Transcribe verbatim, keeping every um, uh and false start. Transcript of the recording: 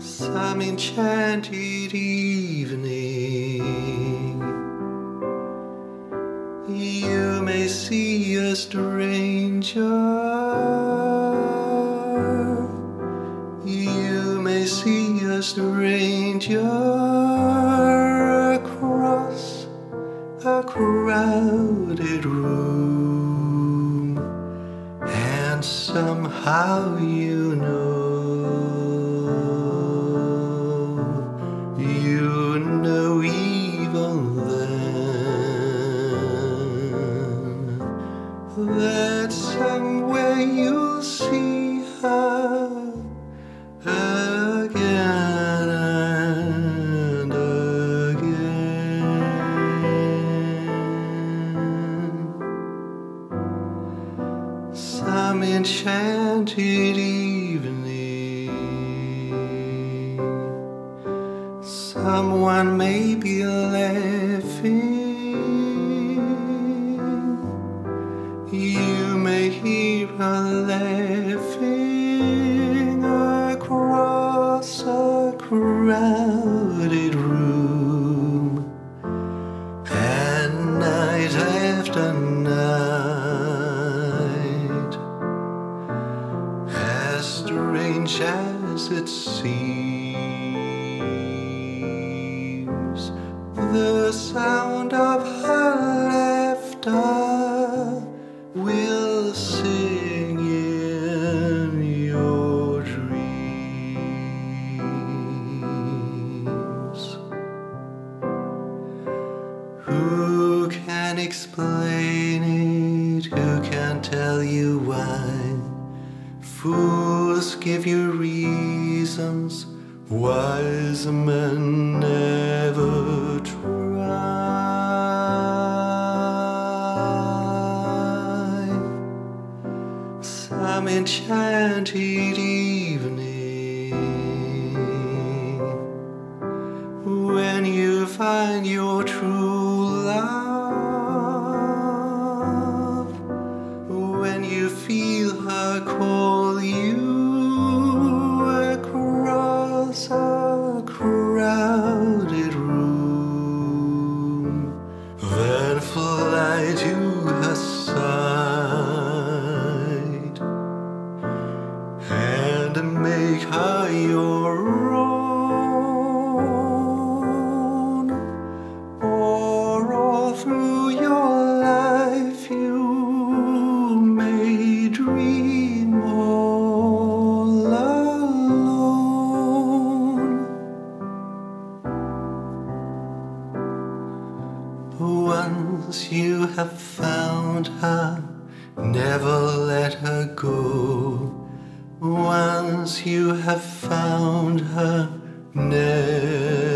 Some enchanted evening, you may see a stranger, you may see a stranger across a crowded room, and somehow you know. You know, even then, that somewhere you'll see her again and again. Some enchanted evening, someone may be laughing, you may hear her laughing across a crowded room, and night after night, as strange as it seems, the sound of her laughter will sing in your dreams. Who can explain it? Who can tell you why? Fools give you reasons, wise men never try. Some enchanted evening, when you find your true love, when you feel her call you a crowded room, then fly to her side and make her your own. For all through your life you may dream all alone, once you have found her, never let her go. Once you have found her, never